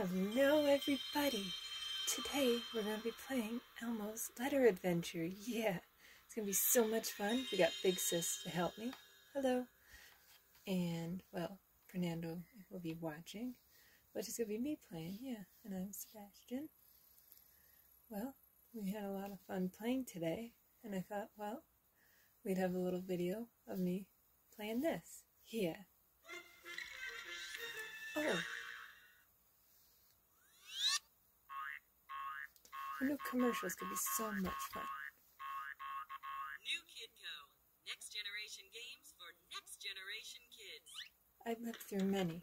Hello everybody! Today we're going to be playing Elmo's Letter Adventure. Yeah! It's going to be so much fun. We got Big Sis to help me. Hello! And, well, Fernando will be watching. But it's going to be me playing, yeah. And I'm Sebastian. Well, we had a lot of fun playing today. And I thought, well, we'd have a little video of me playing this. Yeah! Oh! New commercials could be so much fun. New Kidco. Next generation games for next generation kids. I've lived through many.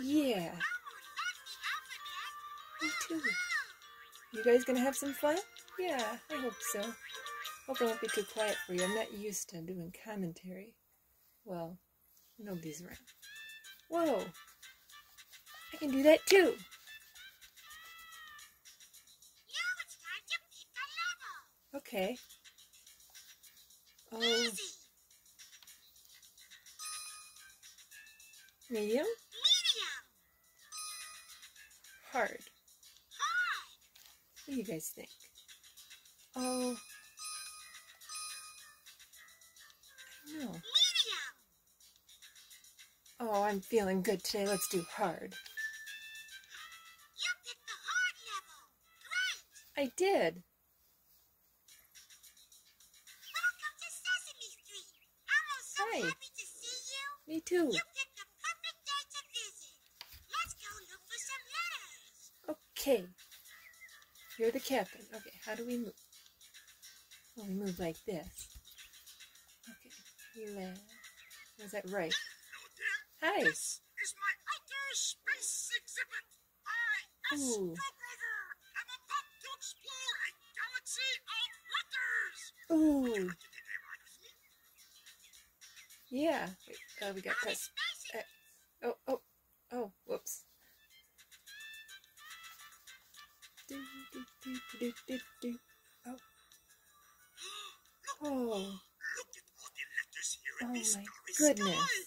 Yeah. Me too. You guys gonna have some fun? Yeah, I hope so. Hope I won't be too quiet for you. I'm not used to doing commentary. Well, nobody's around. Whoa! I can do that too! Now it's time to pick a level! Okay. Oh. Easy. Medium? Hard. What do you guys think? Oh, I don't know. Oh, I'm feeling good today. Let's do hard. You picked the hard level. Great. I did. Welcome to Sesame Street. I'm so happy to see you. Me too. You okay, you're the captain. Okay, how do we move? Well, we move like this. Okay, you land. Was that right? Hello, hi. This is my outer space exhibit. I, Astro Grover, am about to explore a galaxy of letters. Ooh. Yeah. Wait, we got this. Oh, whoops. Oh. Oh. Look at all the letters here in this starry goodness. Sky.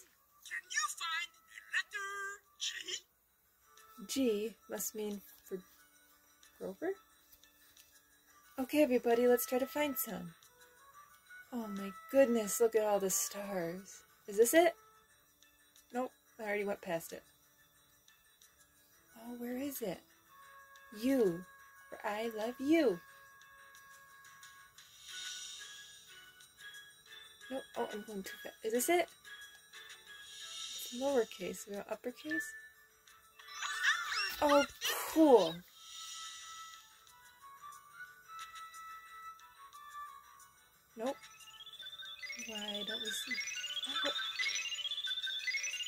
Can you find the letter G? G must mean for Grover? Okay, everybody, let's try to find some. Oh my goodness, look at all the stars. Is this it? Nope, I already went past it. Oh, where is it? You, for I love you. No, oh, I'm going too fast. Is this it? It's lowercase, we got uppercase. Oh, cool. Nope. Why don't we see?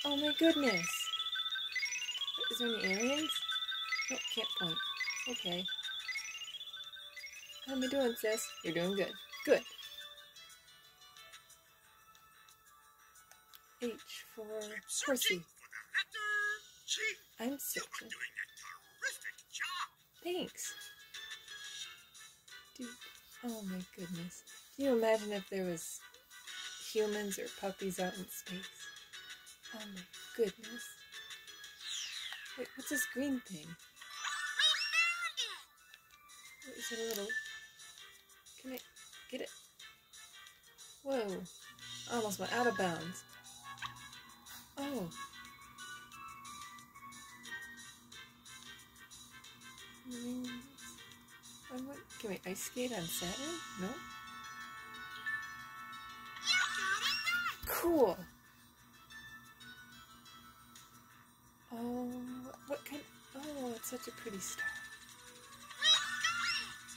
Oh my goodness. Is there any aliens? Nope, can't point. Okay. How am I doing, sis? You're doing good. Good. H for horsey. I'm searching. Thanks. Dude. Oh my goodness. Can you imagine if there was humans or puppies out in space? Oh my goodness. Wait, what's this green thing? Is it a little? Can I get it? Whoa! I almost went out of bounds. Oh! Can we ice skate on Saturn? No. Cool. Oh, what kind? Oh, it's such a pretty star.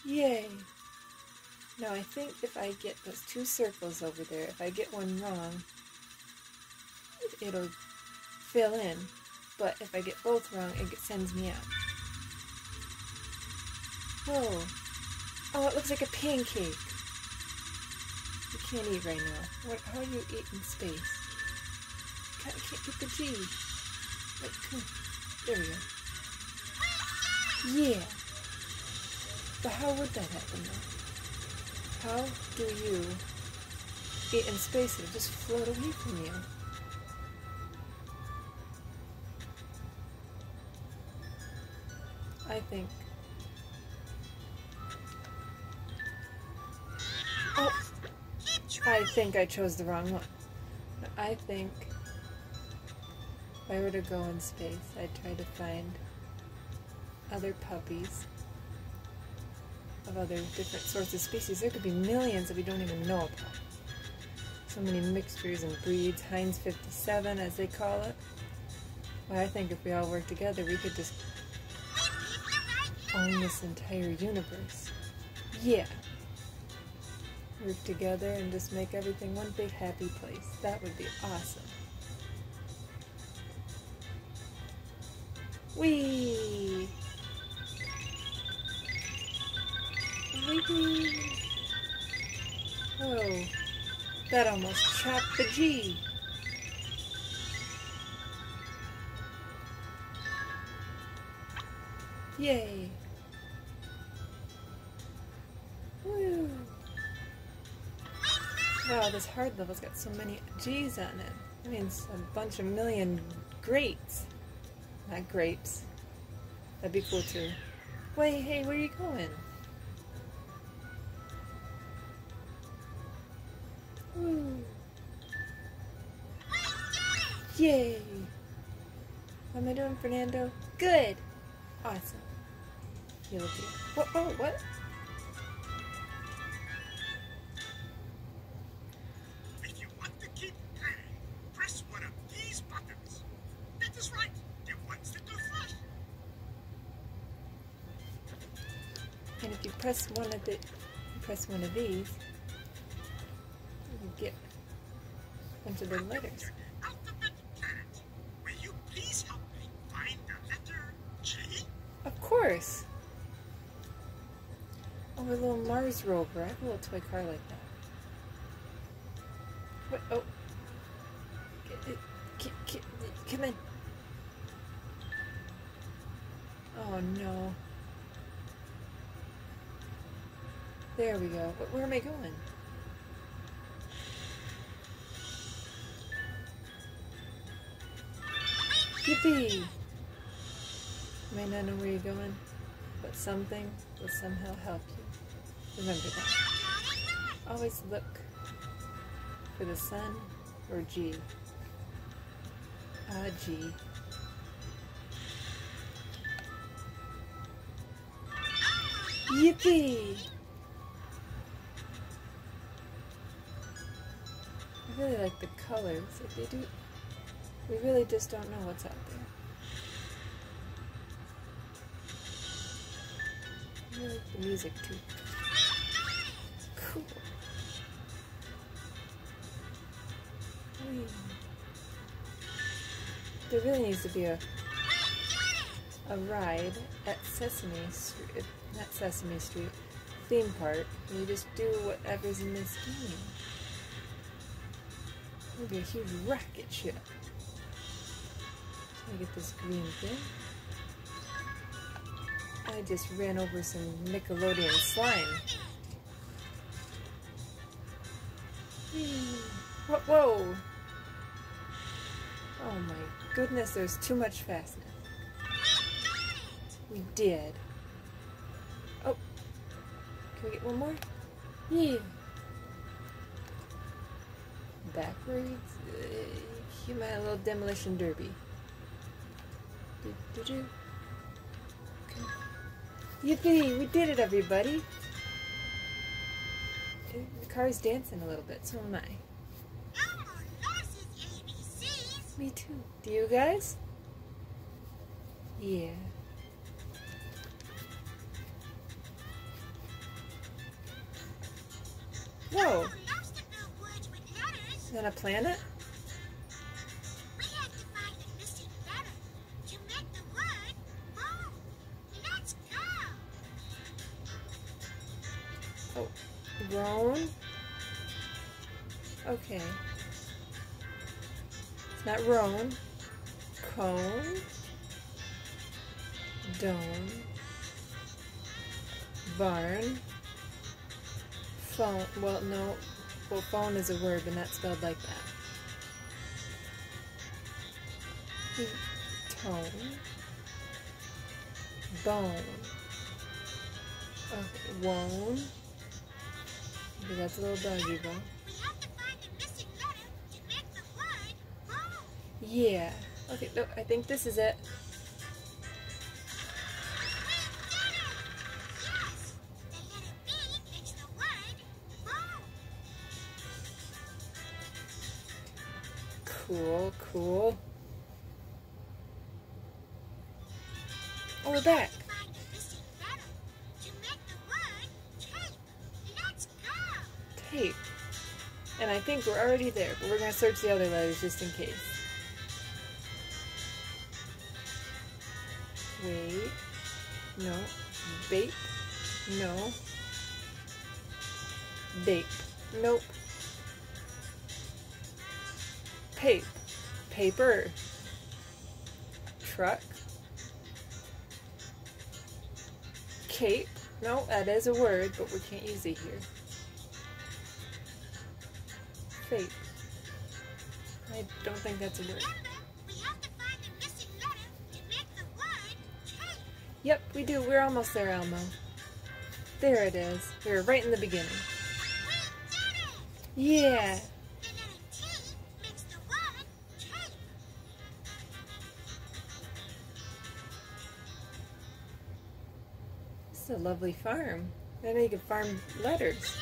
Yay! Now I think if I get those two circles over there, if I get one wrong, it'll fill in. But if I get both wrong, it sends me out. Whoa! Oh, it looks like a pancake! You can't eat right now. How do you eat in space? I can't get the G. Wait, come on. There we go. Yeah. But how would that happen though? How do you get in space that will just float away from you? I think. Oh! I think I chose the wrong one. I think if I were to go in space, I'd try to find other puppies of other different sorts of species. There could be millions that we don't even know about. So many mixtures and breeds, Heinz 57 as they call it. Well, I think if we all work together, we could just own this entire universe. Yeah. Work together and just make everything one big happy place. That would be awesome. Whee! Whee! Whoa. That almost chopped the G. Yay. Woo. Wow, this hard level's got so many G's on it. That means a bunch of million greats. Not grapes. That'd be cool too. Wait, hey, where are you going? Woo. Yay. How am I doing, Fernando? Good. Awesome. You'll be. What? Oh, what? If you want to keep playing, press one of these buttons. That is right. It wants to go flash. And if you press one of these, you get a bunch of the letters. Oh, a little Mars rover. I have a little toy car like that. What? Oh. Come in. Oh, no. There we go. Where am I going? Yippee! You may not know where you're going, but something will somehow help you. Remember that. Always look for the sun or G. Ah, G. Yippee! I really like the colors. Like they do. We really just don't know what's out there. I like the music too. Cool. There really needs to be a ride at Sesame Street, not Sesame Street, theme park, and you just do whatever's in this game. It would be a huge rocket ship. So I get this green thing. I just ran over some Nickelodeon slime. Whoa! Oh my goodness, there's too much fastness. We did. Oh, can we get one more? Yeah. Backwards. You might have a little demolition derby. Did you? Yippee! We did it, everybody! The car's dancing a little bit, so am I. Me too. Do you guys? Yeah. Whoa! Is that a planet? Grown? Okay. Not roan. Cone. Dome. Barn. Phone. Well, no. Well, phone is a word, but not spelled like that. Tone. Bone. Okay, wone. Okay, that's a little doggy bone. Yeah. Okay, look, I think this is it. Yes. The letter B makes the word bone. Cool, cool. Oh, we're back. Tape. And I think we're already there, but we're going to search the other letters just in case. Wait. No. Bape. No. Bape. Nope. Pape. Paper. Truck. Cape. No, that is a word, but we can't use it here. Fate. I don't think that's a word. Yep, we do. We're almost there, Elmo. There it is. We were right in the beginning. Yeah! This is a lovely farm. I know you can farm letters.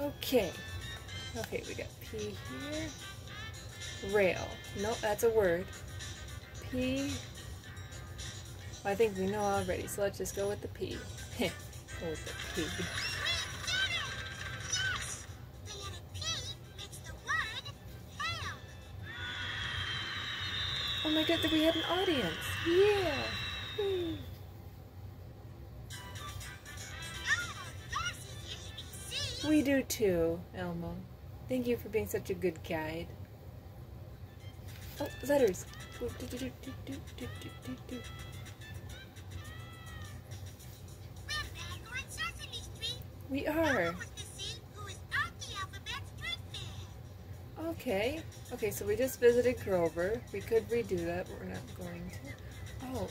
Okay. Okay, we got P here. Rail. Nope, that's a word. P. Well, I think we know already, so let's just go with the P. Heh. Go with the P. Yes. The letter P makes the word hail. Oh my god, we had an audience. Yeah. Hmm. We do too, Elmo. Thank you for being such a good guide. Oh, letters. We're back on Sesame Street. We are. Okay. Okay, so we just visited Grover. We could redo that, but we're not going to. Oh,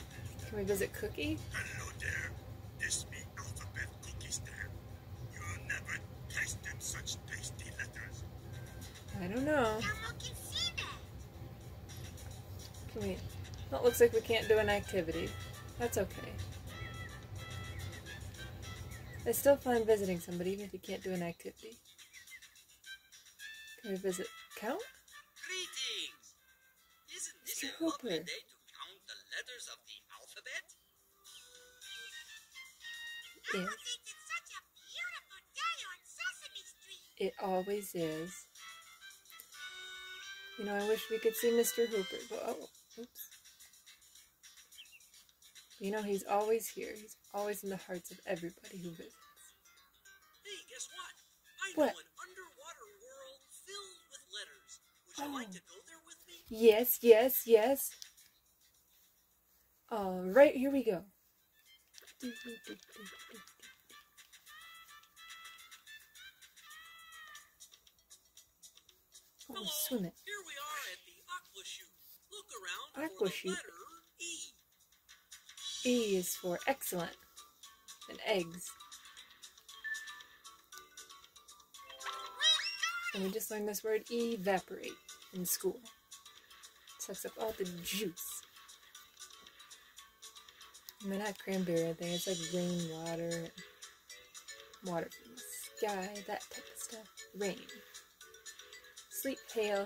can we visit Cookie? Hello there. This me Alphabet Cookies there. You'll never taste them such tasty letters. I don't know. Can we? Well, it looks like we can't do an activity. That's okay. It's still fun visiting somebody even if you can't do an activity. Can we visit Count? Greetings! Isn't this a lovely day to count the letters of the alphabet? Yes. It always is. You know, I wish we could see Mr. Hooper, but oh, oops. You know, he's always here. He's always in the hearts of everybody who visits. Hey, guess what? I know an underwater world filled with letters. Would you like to go there with me? Yes, yes, yes. All right, here we go. Hello. Swim it. Here we are at the aqua shoot. Look around aqua for the letter E. E is for excellent and eggs. And we just learned this word evaporate in school. It sucks up all the juice. I mean, not cranberry, I think. It's like rainwater, water from the sky, that type of stuff. Rain. Sleep, hail,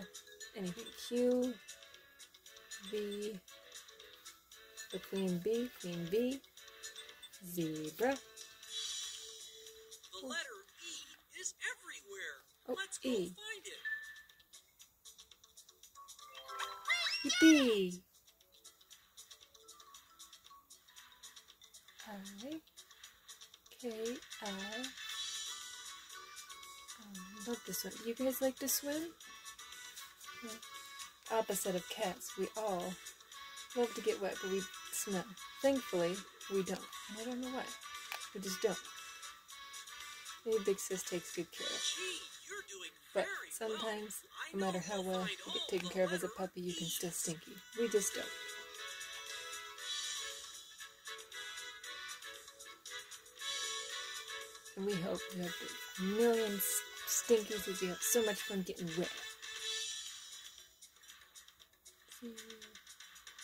anything. Q, V, the queen B, zebra. The letter E is everywhere. Oh, let's go find it. Yippee! I, K, L, I love this one. You guys like to swim? Well, opposite of cats, we all love to get wet, but we smell. Thankfully, we don't. I don't know why. We just don't. Maybe Big Sis takes good care of. But sometimes, no matter how well you get taken care of as a puppy, you can still stinky. We just don't. And we hope you have a million stinkies as you have so much fun getting wet.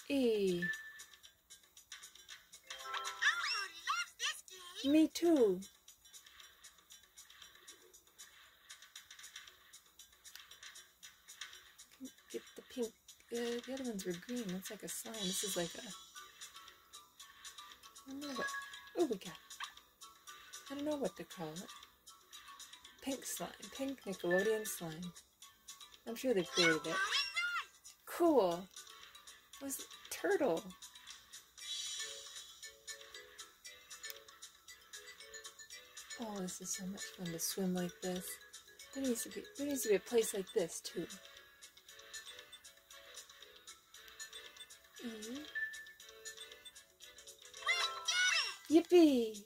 E. Me too. Get the pink. The other ones were green. That's like a slime. This is like a. I don't know what. Oh, we got it. I don't know what to call it. Pink slime. Pink Nickelodeon slime. I'm sure they created it. Cool. It was a turtle. Oh, this is so much fun to swim like this. There needs to be a place like this too. Yippee!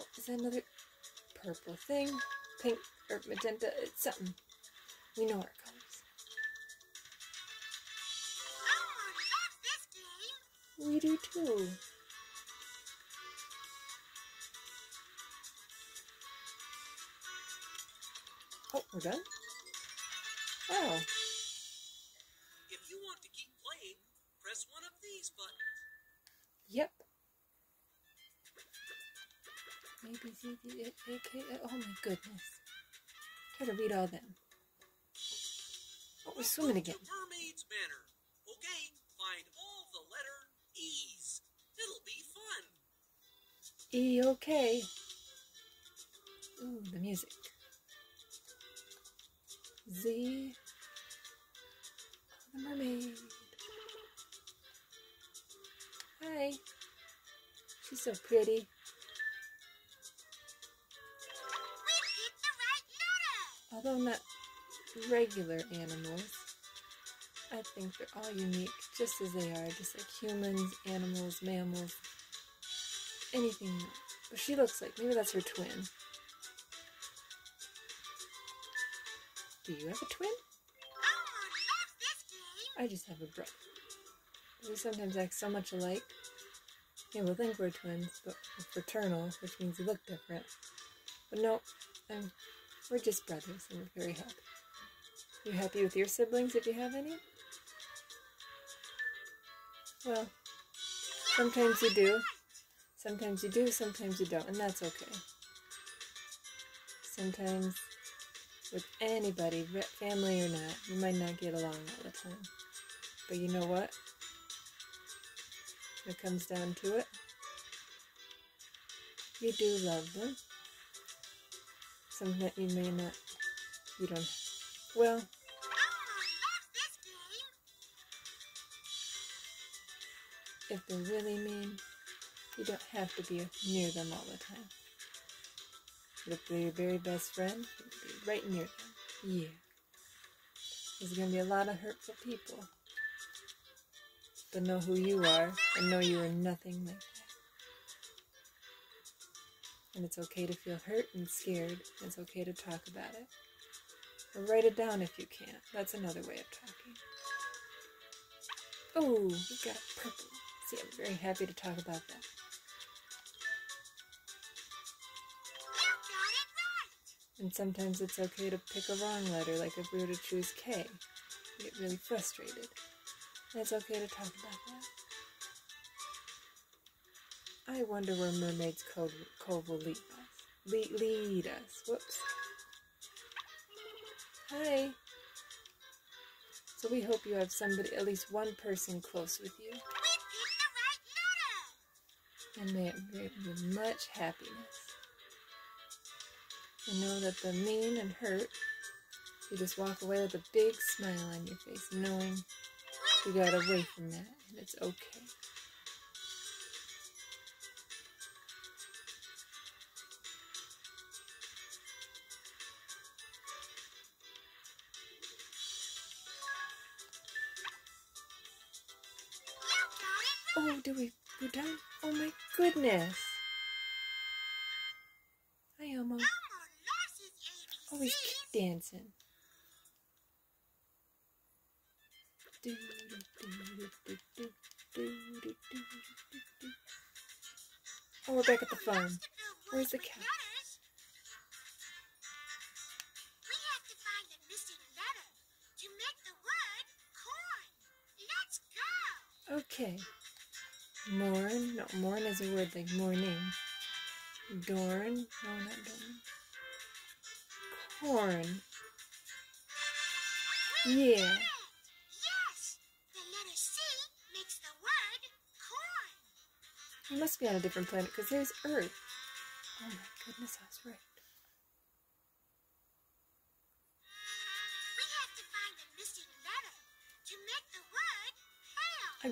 Oh, is that another purple thing? Pink or magenta? It's something. We know where it comes. We do too. Oh, we're done? Oh. If you want to keep playing, press one of these buttons. Yep. Maybe AKA. Oh my goodness. Try to read all them. Oh, we're swimming again. Mermaid's Manor. Okay, find all the letter E's. It'll be fun. E okay. Ooh, the music. Z. The mermaid. Hi. She's so pretty. We picked the right letter. Although not regular animals, I think they're all unique just as they are, just like humans, animals, mammals, anything else. But she looks like, maybe that's her twin. Do you have a twin? I just have a brother. We sometimes act so much alike. Yeah, we'll think we're twins, but we're fraternal, which means we look different. But no, we're just brothers, and we're very happy. You happy with your siblings if you have any? Well, sometimes you do. Sometimes you do, sometimes you don't, and that's okay. Sometimes, with anybody, family or not, you might not get along all the time. But you know what? When it comes down to it, you do love them. Something that you may not, you don't, well. If they're really mean, you don't have to be near them all the time. But if they're your very best friend, you'll be right near them. Yeah. There's going to be a lot of hurtful people. They'll know who you are and know you are nothing like that. And it's okay to feel hurt and scared. It's okay to talk about it. Or write it down if you can't. That's another way of talking. Oh, we got purple. See, I'm very happy to talk about that. And sometimes it's okay to pick a wrong letter, like if we were to choose K. We get really frustrated. And it's okay to talk about that. I wonder where Mermaid's Cove will lead us. Lead us. Whoops. Hi. So we hope you have somebody, at least one person close with you. And may it bring you much happiness. And know that the mean and hurt, you just walk away with a big smile on your face, knowing you got away from that, and it's okay. Oh, we're done? Oh my goodness. Hi, Elmo. Oh, he's kick dancing. Oh, we're back at the farm. Where's the cat? Okay. Mourn. No, mourn is a word like mourning. Dorn. No, not dorn. Corn. Yeah. Yes. The letter C makes the word corn. We must be on a different planet because there's Earth. Oh my goodness, I was right. We have to find the missing letter to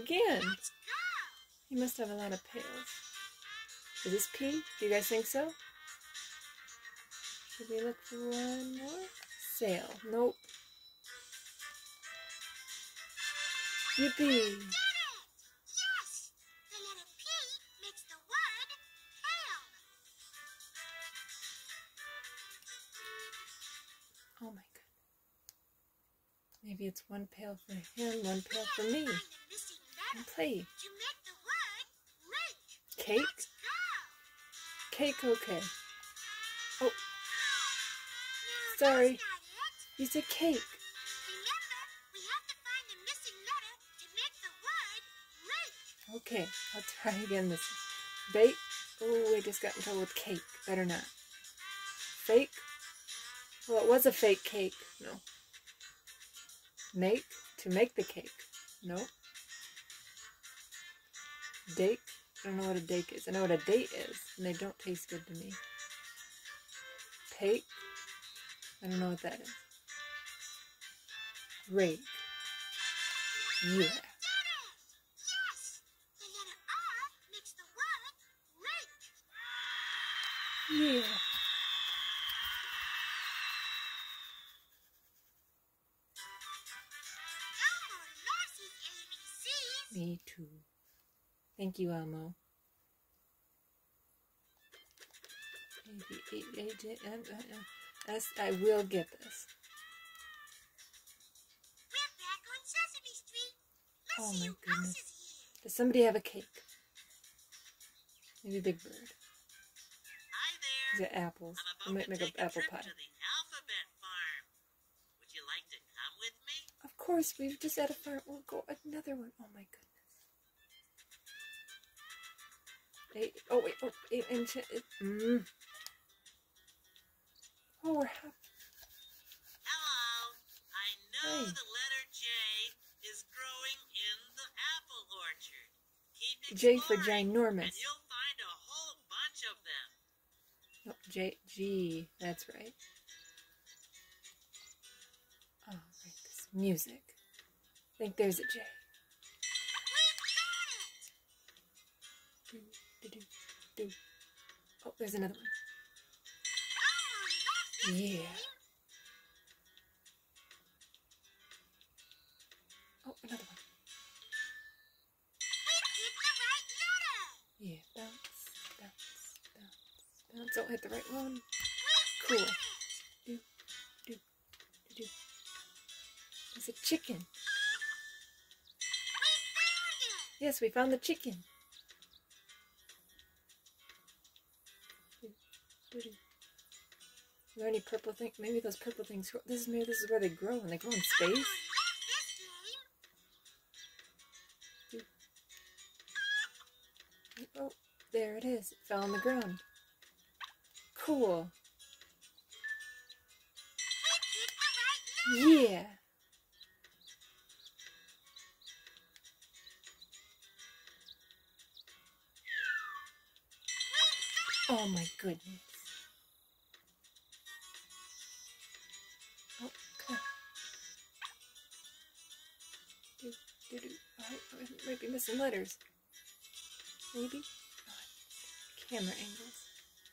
make the word hail. Again. Let's go. He must have a lot of pails. Is this P? Do you guys think so? Should we look for one more? Sail. Nope. Yippee! Yes! The letter P makes the word hail. Oh my goodness. Maybe it's one pail for him, one pail for me. And play. Cake? Cake, okay. Oh. Sorry. You said cake. Remember, we have to find the missing letter to make the word rake. Okay, I'll try again this one. Bake. Oh, I just got in trouble with cake. Better not. Fake. Well, it was a fake cake. No. Make. To make the cake. No. Dake. I don't know what a date is. I know what a date is, and they don't taste good to me. Take. I don't know what that is. Rake. Yeah. Yes! The letter R makes the word rake. Yeah. Elmo loves his ABCs. Me too. Thank you, Elmo. I will get this. We're back on Sesame Street. Let's see who else is here. Does somebody have a cake? Maybe Big Bird. Hi there. Is it apples? I might make an apple pie. To the Alphabet Farm. Would you like to come with me? Of course. We've just had a farm. We'll go another one. Oh my goodness. Oh wait, oh, 8 inches. Oh, we're half. Hello. I know the letter J is growing in the apple orchard. Keep J for ginormous. And you'll find a whole bunch of them. Oh, J, G. That's right. Oh, right. This music. I think there's a J. Oh, there's another one. Yeah. Oh, another one. Yeah, bounce, bounce, bounce, bounce. Don't hit the right one. Cool. Do, do, do. There's a chicken. Yes, we found the chicken. Are there any purple things? Maybe those purple things. Maybe this is where they grow when they grow in space. Oh, there it is. It fell on the ground. Cool. Yeah. Oh my goodness. I might be missing letters. Maybe? Oh, camera angles.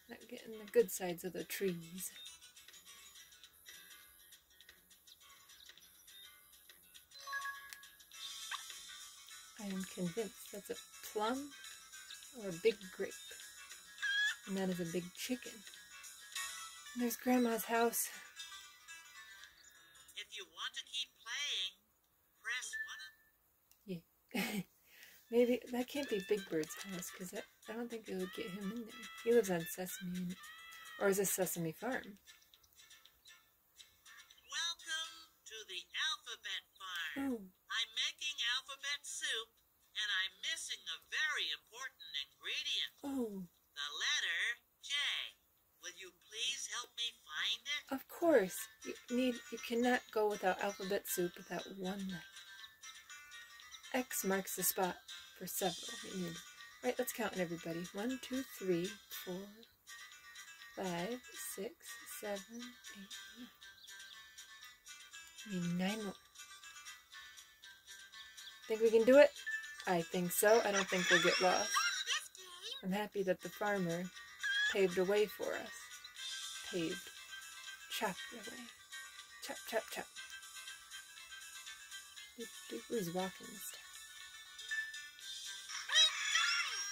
Not getting the good sides of the trees. I I am convinced that's a plum or a big grape. And that is a big chicken. And there's Grandma's house. If you want to keep playing, press 1 of... Yeah. Maybe that can't be Big Bird's house, because I don't think they would get him in there. He lives on Sesame, or is this Sesame Farm? Welcome to the Alphabet Farm. Oh. I'm making Alphabet Soup, and I'm missing a very important ingredient. Oh. The letter J. Will you please help me find it? Of course. You cannot go without Alphabet Soup without one letter. X marks the spot for several. Right, let's count everybody. 1, 2, 3, 4, 5, 6, 7, 8, 9. We need 9 more. Think we can do it? I think so. I don't think we'll get lost. I'm happy that the farmer paved a way for us. Paved. Chopped the way. Chop, chop, chop. Who's walking this time?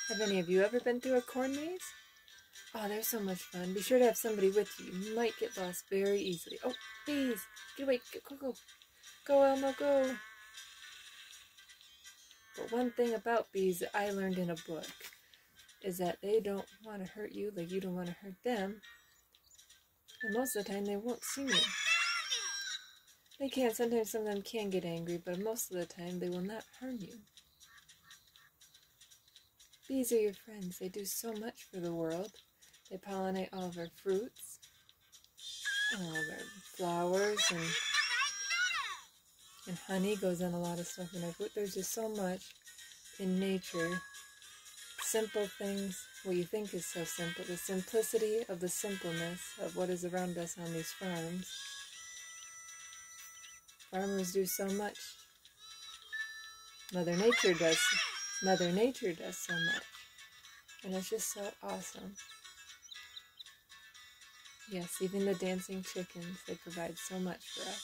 Have any of you ever been through a corn maze? Oh, they're so much fun. Be sure to have somebody with you. You might get lost very easily. Oh, please. Get away. Go, go. Go, Elmo, go. But one thing about bees that I learned in a book is that they don't want to hurt you like you don't want to hurt them. And most of the time, they won't see you. They can. Sometimes some of them can get angry, but most of the time, they will not harm you. Bees are your friends. They do so much for the world. They pollinate all of our fruits, and all of our flowers, and honey goes on a lot of stuff in our food. There's just so much in nature. Simple things, what you think is so simple, the simplicity of the simpleness of what is around us on these farms. Farmers do so much. Mother Nature does so much. And it's just so awesome. Yes, even the dancing chickens, they provide so much for us.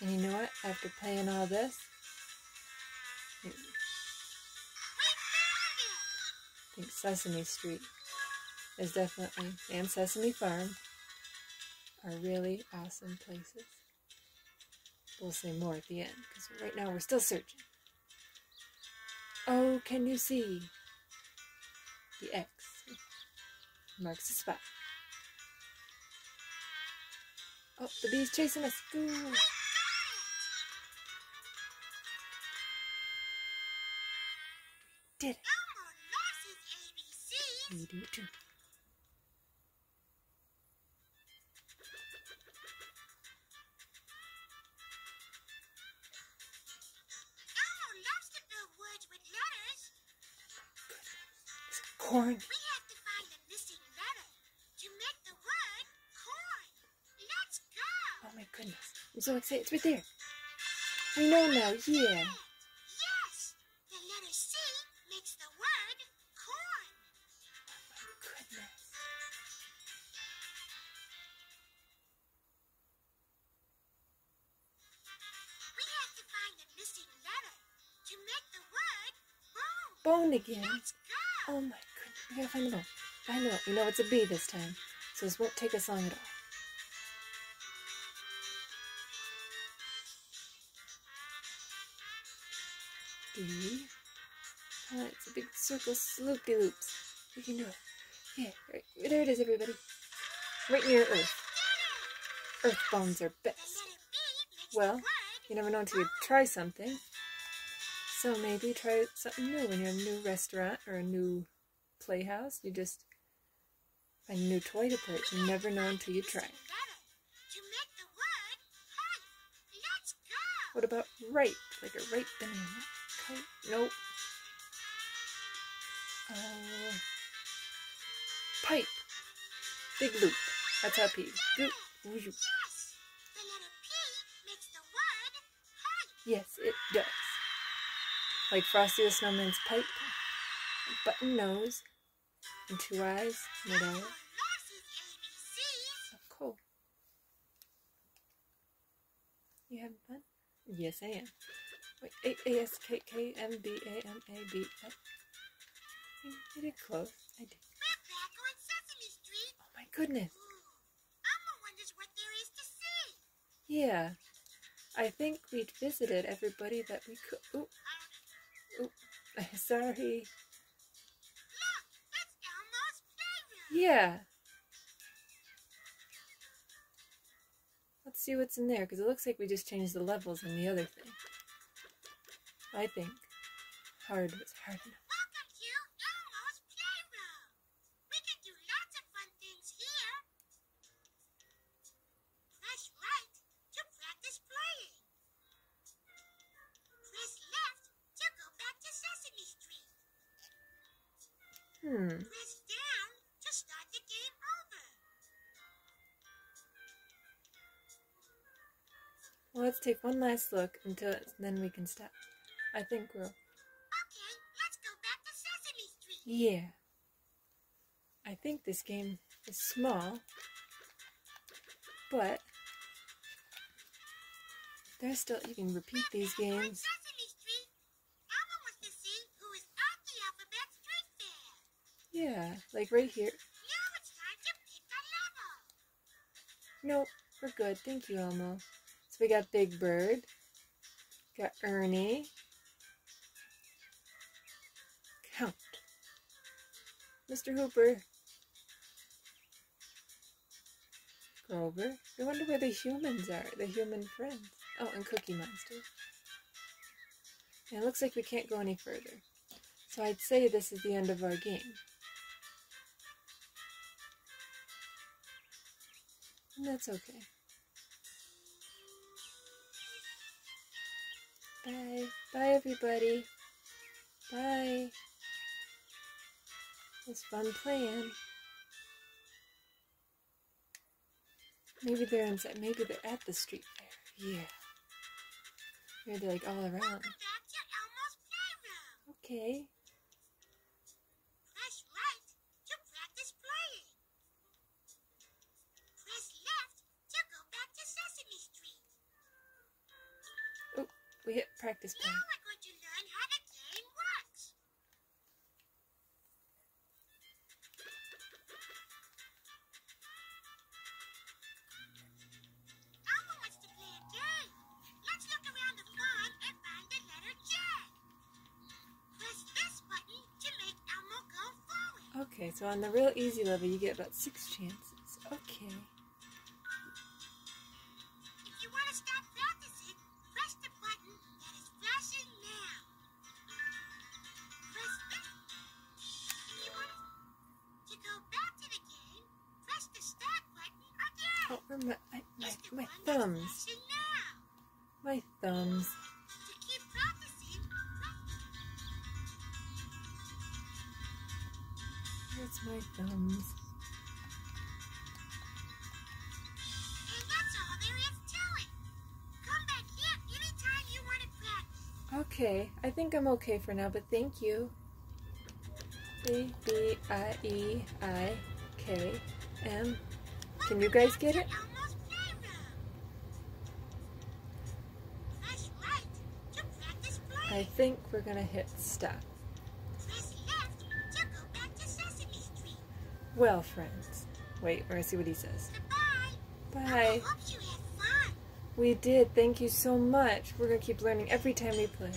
And you know what? After playing all this, I think Sesame Street is definitely, and Sesame Farm, are really awesome places. We'll say more at the end, because right now we're still searching. Oh, can you see? The X marks the spot. Oh, the bee's chasing us. Ooh. Did it. Elmo loves his ABC. We do too. Elmo loves to build words with letters. Corn. We have to find the missing letter to make the word corn. Let's go. Oh my goodness. I'm so excited. It's right there. We know now. Yeah. Again. Oh my goodness. We gotta find the bone. Find the bone. We know it's a bee this time, so this won't take us long at all. Bee. Oh, it's a big circle loop-de-loops. We can do it. Yeah, right. There it is, everybody. Right near Earth. Earth bones are best. Well, you never know until you try something. So maybe try something new when you're in a new restaurant or a new playhouse. You just find a new toy to play. You never know until you try. What about ripe? Like a ripe banana? Okay. Nope. Pipe. Big loop. That's how P. Goop. Yes, it does. Like Frosty the Snowman's pipe, a button nose, and 2 eyes, mid-eye. Oh, cool. You having fun? Yes, I am. Wait, A-S-K-K-M-B-A-M-A-B. You did close. I did. We're back on Sesame Street. Oh my goodness. Elmo wonders what there is to see. Yeah. I think we'd visited everybody that we could. Oop. Oop. Sorry. Look, that's Elmo's Playroom. Yeah. Let's see what's in there, because it looks like we just changed the levels in the other thing. I think. Hard was hard enough. Welcome to Elmo's Playroom. We can do lots of fun things here. Press right to practice playing. Press left to go back to Sesame Street. Press down to start the game over. Well, let's take one last look until then we can stop. I think we're... Okay, let's go back to Sesame Street! Yeah. I think this game is small, but there's still... You can repeat these games. Sesame Street. Elmo wants to see who is at the Alphabet Street Fair. Yeah, like right here. Now it's time to pick a level! Nope, we're good. Thank you, Elmo. So we got Big Bird. Got Ernie. Count. Mr. Hooper. Grover. I wonder where the humans are. The human friends. Oh, and Cookie Monster. And it looks like we can't go any further. So I'd say this is the end of our game. And that's okay. Bye. Bye, everybody. Bye. It was fun playing. Maybe they're inside. Maybe they're at the street fair. Yeah. Maybe they're like all around. Welcome back to Elmo's Playroom. Okay. Press right to practice playing. Press left to go back to Sesame Street. Oh, we hit practice playing. Now we're going to learn how to. Okay, so on the real easy level, you get about 6 chances. Okay. If you want to stop practicing, press the button that is flashing now. Press this. If you want to go back to the game, press the start button again. Oh, remember my thumbs. My thumbs. That's my thumbs. And that's all there is to it. Come back here anytime you want to practice. Okay, I think I'm okay for now, but thank you. B-B-I-E-I-K-M. Can you guys get it? I think we're gonna hit stop. Well, friends. Wait, we're gonna see what he says. Goodbye. Bye. I hope you had fun. We did. Thank you so much. We're gonna keep learning every time we play.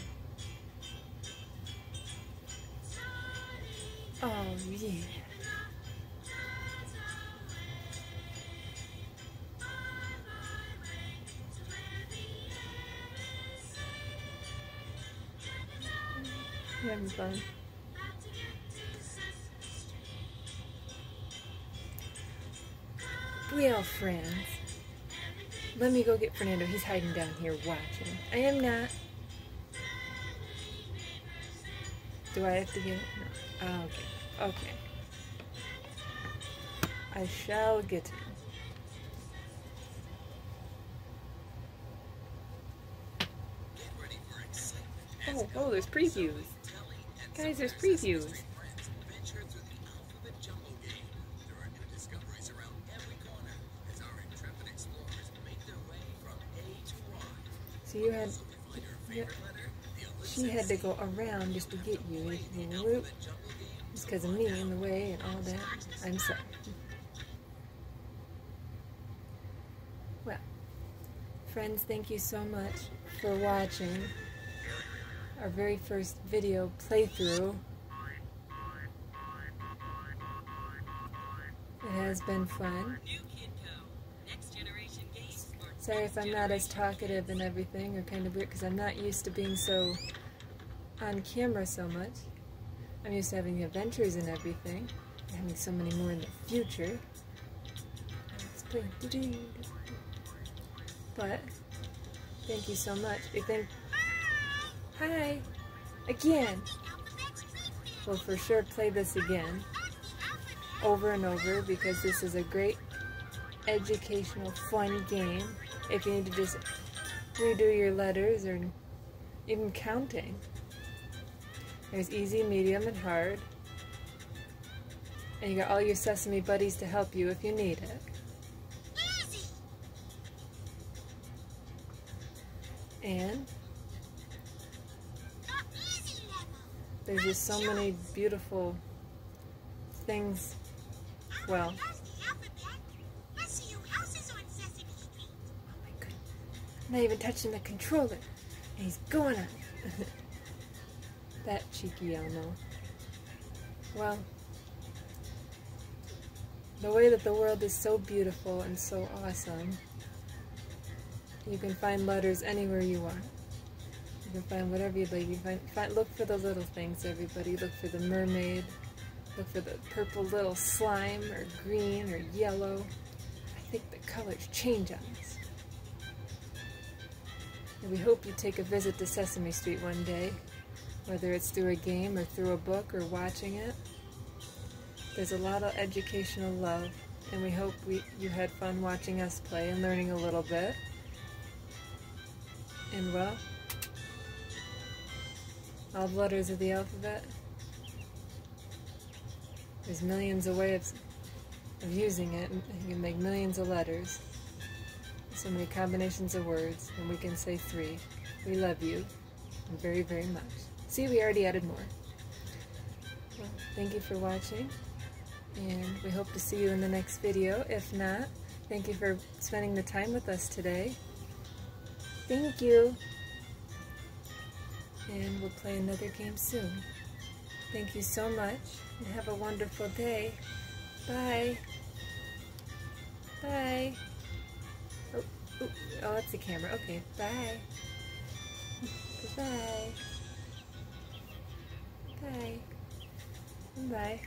Oh, yeah. You're having fun. Well, friends, let me go get Fernando. He's hiding down here watching. I am not. Do I have to get it? No. Oh, okay. Okay. I shall get him. Oh, oh, there's previews. Guys, there's previews. So you had, she had to go around just to get you. It's because of me in the way and all that. I'm sorry. Well, friends, thank you so much for watching our very first video playthrough. It has been fun. Sorry if I'm not as talkative and everything, or kind of weird, because I'm not used to being so on camera so much. I'm used to having adventures and everything, and having so many more in the future. Let's play. But thank you so much. We thank. Hi, again. We'll for sure play this again, over and over, because this is a great educational, fun game. If you need to just redo your letters or even counting. There's easy, medium, and hard. And you got all your Sesame buddies to help you if you need it. Easy. And there's just so many beautiful things. Well, I'm not even touching the controller, and he's going on it. That cheeky Elmo. Well, the way that the world is so beautiful and so awesome, you can find letters anywhere you want. You can find whatever you'd like. You find, look for the little things, everybody. Look for the mermaid. Look for the purple little slime, or green, or yellow. I think the colors change on us. We hope you take a visit to Sesame Street one day, whether it's through a game or through a book or watching it. There's a lot of educational love, and we hope you had fun watching us play and learning a little bit. And well, all the letters of the alphabet, there's millions of ways of using it, and you can make millions of letters. So many combinations of words, and we can say 3. We love you very, very much. See, we already added more. Well, thank you for watching, and we hope to see you in the next video. If not, thank you for spending the time with us today. Thank you. And we'll play another game soon. Thank you so much, and have a wonderful day. Bye. Bye. Ooh, oh, that's the camera. Okay, bye. Bye-bye. Bye. Bye.